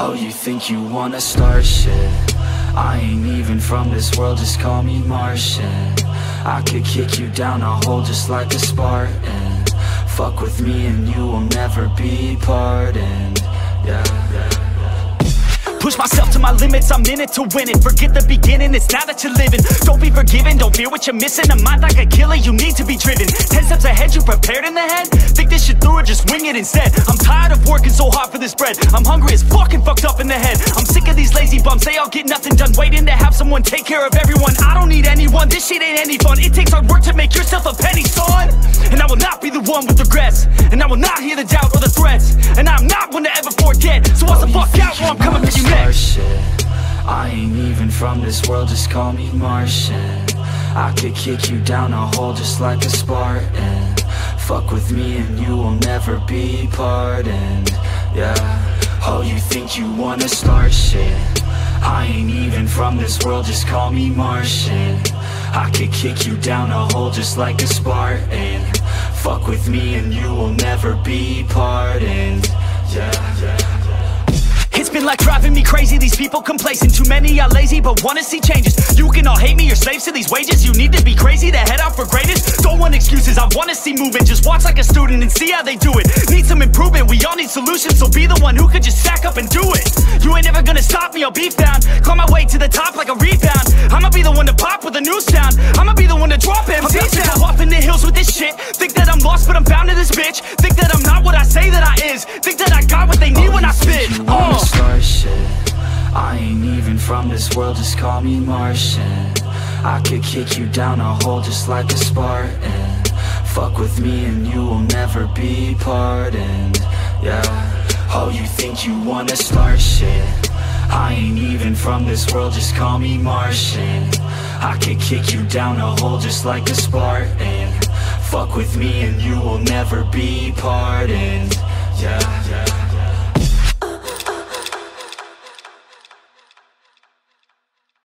Oh, you think you wanna start shit? I ain't even from this world, just call me Martian. I could kick you down a hole just like a Spartan. Fuck with me and you will never be pardoned. Yeah. Push myself to my limits, I'm in it to win it. Forget the beginning, it's now that you're living. Don't be forgiven, don't fear what you're missing. A mind like a killer, you need to be driven. 10 steps ahead, you prepared in the head. Think this shit through or just wing it instead. I'm tired of working so hard for this bread. I'm hungry as fuck and fucked up in the head. I'm sick of these lazy bums, they all get nothing done, waiting to have someone take care of everyone. I don't need anyone, this shit ain't any fun. It takes hard work to make yourself a penny, son. And I will not be the one with regrets. And I will not hear the doubt or the threats. And I'm not one to ever forget. So what's the fuck out where I'm coming for you? Shit. I ain't even from this world, just call me Martian. I could kick you down a hole just like a Spartan. Fuck with me and you will never be pardoned. Yeah. Oh, you think you wanna start shit? I ain't even from this world, just call me Martian. I could kick you down a hole just like a Spartan. Fuck with me and you will never be pardoned. Yeah. It's been like driving me crazy, these people complacent. Too many are lazy but wanna see changes. You can all hate me, you're slaves to these wages. You need to be crazy to head out for greatness. Don't want excuses, I wanna see movement. Just watch like a student and see how they do it. Need some improvement, we all need solutions. So be the one who could just stack up and do it. You ain't never gonna stop me, I'll be found. Climb my way to the top like a rebound. I'ma be the one to pop with a new sound. I'ma be the one to drop MCs down. I'm about to go off in the hills with this shit. Think that I'm lost but I'm bound to this bitch. Think that I'm not what I say that I is. Think that I got what they need when I spit. Start shit. I ain't even from this world, just call me Martian. I could kick you down a hole just like a Spartan. Fuck with me and you will never be pardoned. Yeah. Oh, you think you wanna start shit? I ain't even from this world, just call me Martian. I could kick you down a hole just like a Spartan. Fuck with me and you will never be pardoned. Yeah.